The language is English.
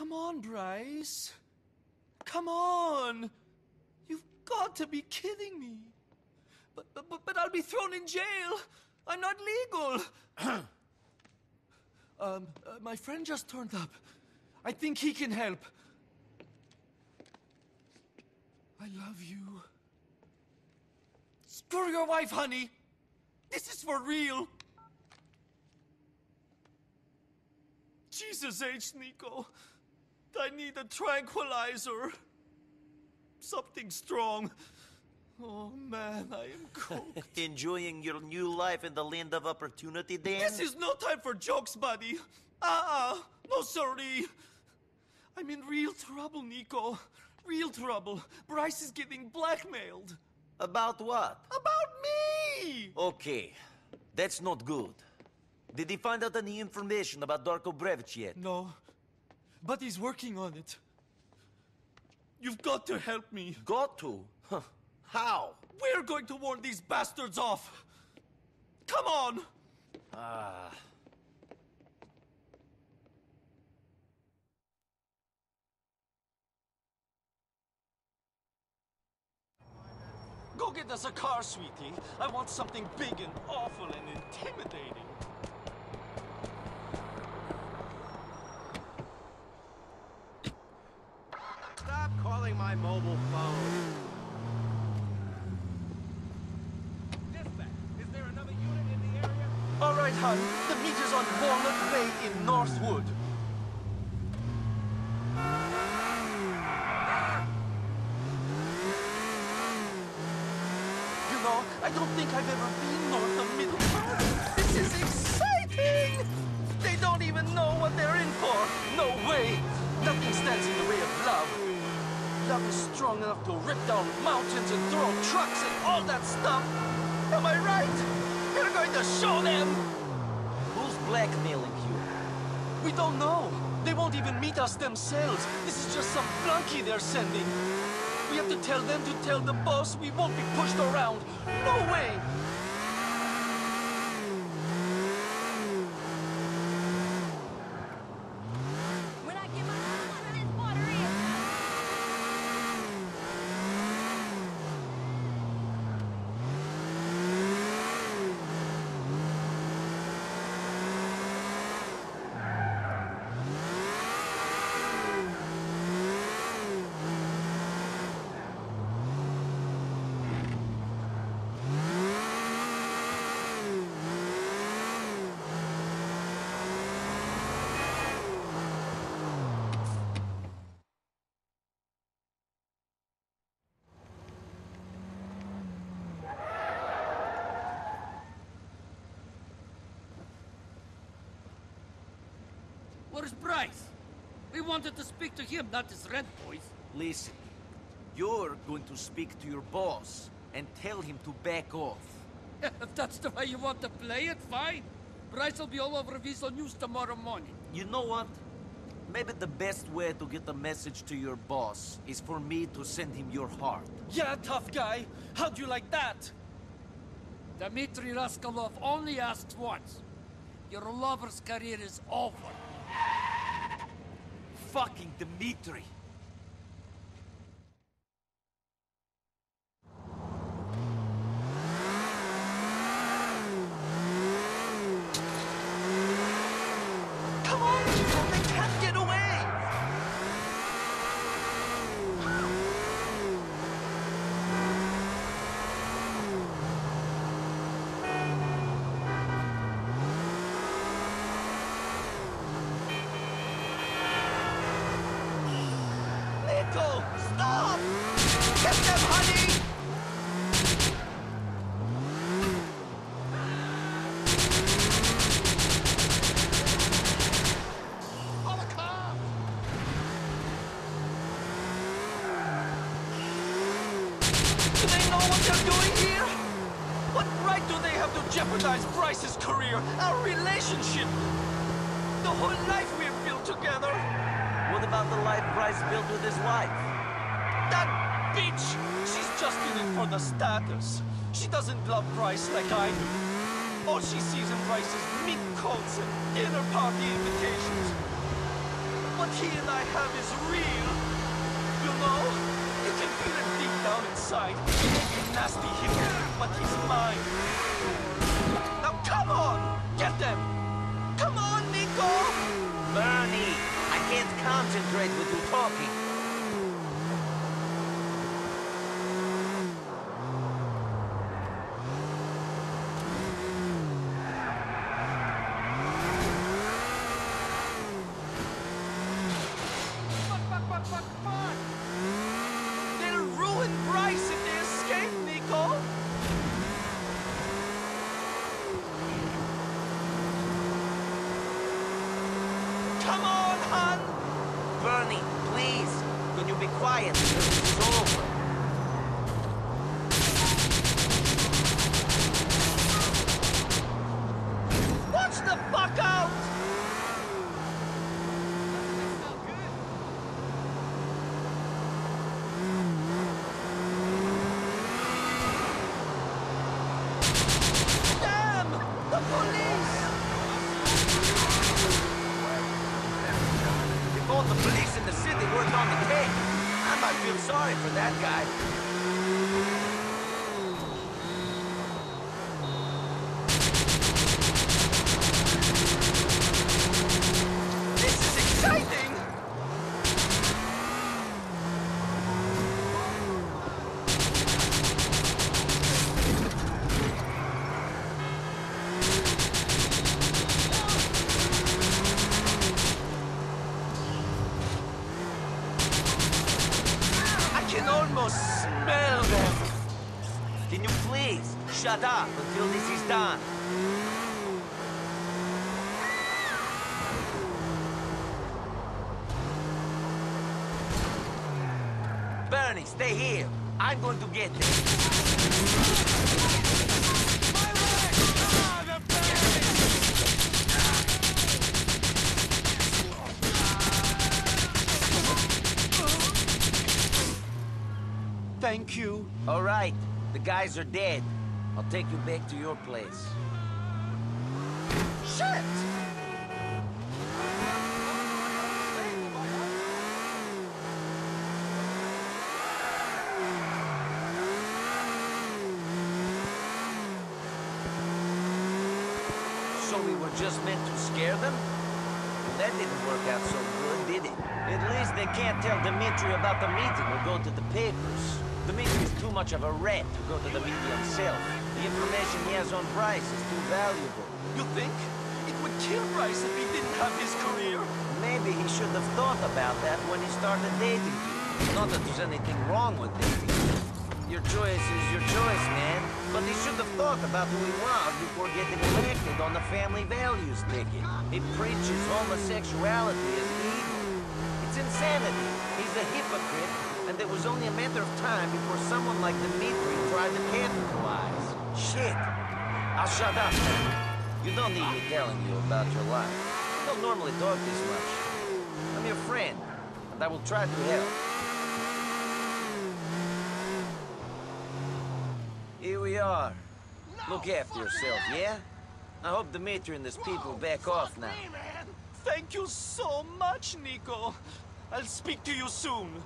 Come on, Bryce. Come on. You've got to be kidding me. But I'll be thrown in jail. I'm not legal. My friend just turned up. I think he can help. I love you. Screw your wife, honey. This is for real. Jesus H, Nico. I need a tranquilizer. Something strong. Oh, man, I am cooked. Enjoying your new life in the land of opportunity, Dan? This is no time for jokes, buddy. No sorry. I'm in real trouble, Nico. Real trouble. Bryce is getting blackmailed. About what? About me! Okay, that's not good. Did he find out any information about Darko Brevich yet? No, but he's working on it. You've got to help me. Got to? Huh. How? We're going to warn these bastards off. Come on! Go get us a car, sweetie. I want something big and awful and intimidating. Stop calling my mobile phone. All right, hon. The meet is on Warner Bay in Northwood. You know, I don't think I've ever been north of Middlesbrough. This is exciting! They don't even know what they're in for. No way. Nothing stands in the way of love. Love is strong enough to rip down mountains and throw trucks and all that stuff. Am I right? We're going to show them! Who's blackmailing you? We don't know. They won't even meet us themselves. This is just some flunky they're sending. We have to tell them to tell the boss we won't be pushed around. No way! Where's Bryce? We wanted to speak to him, not his red boys. Listen, you're going to speak to your boss and tell him to back off. If that's the way you want to play it, fine. Bryce will be all over Visa News tomorrow morning. You know what? Maybe the best way to get a message to your boss is for me to send him your heart. Yeah, tough guy. How'd you like that? Dimitri Rascalov only asked once. Your lover's career is over. Fucking Dimitri! Come on, people! They can't get away! Stop! Get them, honey! Do they know what they're doing here? What right do they have to jeopardize Bryce's career, our relationship? The whole life we've built together? What about the life Bryce built with his wife? That bitch! She's just in it for the status. She doesn't love Bryce like I do. All she sees in Bryce is mink coats and dinner party invitations. what he and I have is real. You know, you can feel it deep down inside. He may be nasty here, but he's mine. Now come on, get them! Come on, Nico! Bernie, I can't concentrate with you talking. Shut up until this is done. Bernie, stay here. I'm going to get them. Thank you. All right, the guys are dead. I'll take you back to your place. Shit! So we were just meant to scare them? Well, that didn't work out so good, did it? At least they can't tell Dimitri about the meeting or go to the papers. Dimitri is too much of a rat to go to the media himself. The information he has on Bryce is too valuable. You think? It would kill Bryce if he didn't have his career? Maybe he should have thought about that when he started dating you. Not that there's anything wrong with dating. Your choice is your choice, man. But he should have thought about who he was before getting elected on the family values ticket. It preaches homosexuality as evil. It's insanity. He's a hypocrite. And it was only a matter of time before someone like Dimitri tried to capitalize. Shit! I'll shut up now. You don't need me telling you about your life. I don't normally talk this much. I'm your friend, and I will try to help. Here we are. Look after yourself, yeah? I hope Dimitri and his people back off now. Thank you so much, Nico. I'll speak to you soon.